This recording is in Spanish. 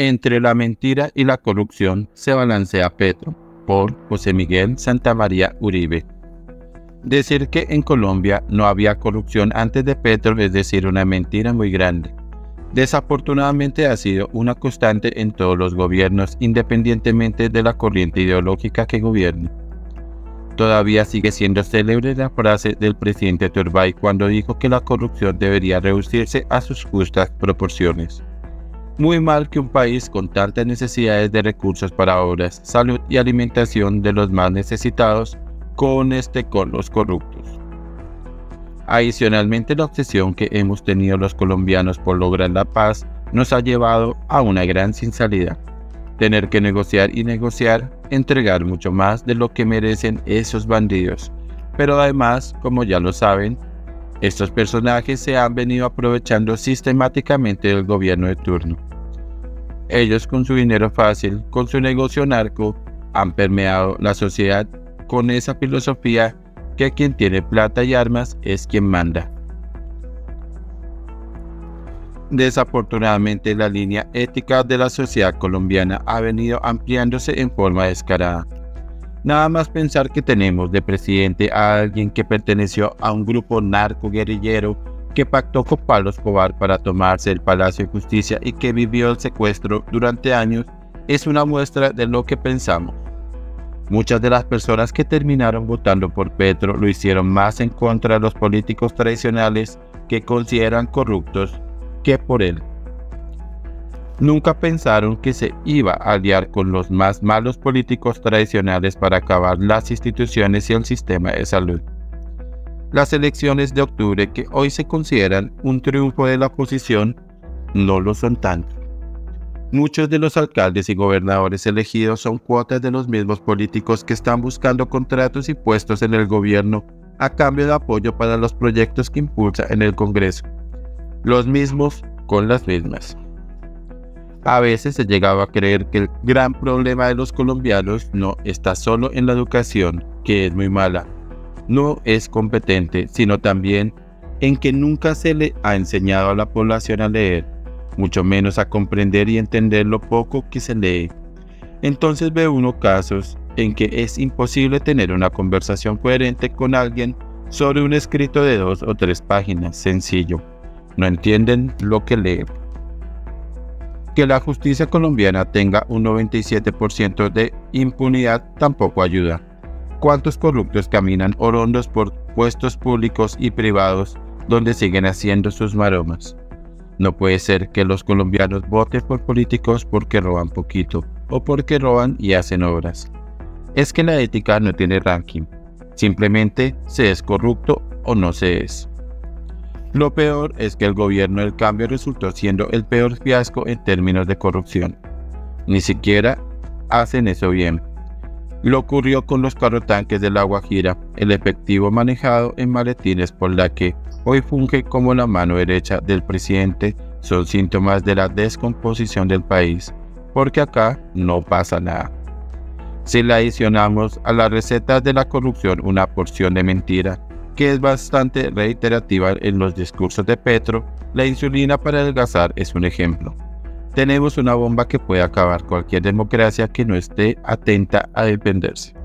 Entre la mentira y la corrupción se balancea Petro, por José Miguel Santamaría Uribe. Decir que en Colombia no había corrupción antes de Petro es decir una mentira muy grande. Desafortunadamente ha sido una constante en todos los gobiernos, independientemente de la corriente ideológica que gobierne. Todavía sigue siendo célebre la frase del presidente Turbay cuando dijo que la corrupción debería reducirse a sus justas proporciones. Muy mal que un país con tantas necesidades de recursos para obras, salud y alimentación de los más necesitados, coneste con los corruptos. Adicionalmente, la obsesión que hemos tenido los colombianos por lograr la paz nos ha llevado a una gran sin salida. Tener que negociar y negociar, entregar mucho más de lo que merecen esos bandidos. Pero además, como ya lo saben, estos personajes se han venido aprovechando sistemáticamente del gobierno de turno. Ellos, con su dinero fácil, con su negocio narco, han permeado la sociedad con esa filosofía que quien tiene plata y armas es quien manda. Desafortunadamente, la línea ética de la sociedad colombiana ha venido ampliándose en forma descarada. Nada más pensar que tenemos de presidente a alguien que perteneció a un grupo narcoguerrillero que pactó con Pablo Escobar para tomarse el Palacio de Justicia y que vivió el secuestro durante años es una muestra de lo que pensamos. Muchas de las personas que terminaron votando por Petro lo hicieron más en contra de los políticos tradicionales que consideran corruptos que por él. Nunca pensaron que se iba a aliar con los más malos políticos tradicionales para acabar las instituciones y el sistema de salud. Las elecciones de octubre, que hoy se consideran un triunfo de la oposición, no lo son tanto. Muchos de los alcaldes y gobernadores elegidos son cuotas de los mismos políticos que están buscando contratos y puestos en el gobierno a cambio de apoyo para los proyectos que impulsa en el Congreso. Los mismos con las mismas. A veces se llegaba a creer que el gran problema de los colombianos no está solo en la educación, que es muy mala, no es competente, sino también en que nunca se le ha enseñado a la población a leer, mucho menos a comprender y entender lo poco que se lee. Entonces ve uno casos en que es imposible tener una conversación coherente con alguien sobre un escrito de 2 o 3 páginas, sencillo. No entienden lo que leen. Que la justicia colombiana tenga un 97% de impunidad tampoco ayuda. ¿Cuántos corruptos caminan orondos por puestos públicos y privados donde siguen haciendo sus maromas? No puede ser que los colombianos voten por políticos porque roban poquito o porque roban y hacen obras. Es que la ética no tiene ranking, simplemente se es corrupto o no se es. Lo peor es que el gobierno del cambio resultó siendo el peor fiasco en términos de corrupción. Ni siquiera hacen eso bien. Lo ocurrió con los carrotanques de La Guajira, el efectivo manejado en maletines por la que hoy funge como la mano derecha del presidente, son síntomas de la descomposición del país, porque acá no pasa nada. Si le adicionamos a las recetas de la corrupción una porción de mentira, que es bastante reiterativa en los discursos de Petro, la insulina para adelgazar es un ejemplo. Tenemos una bomba que puede acabar cualquier democracia que no esté atenta a defenderse.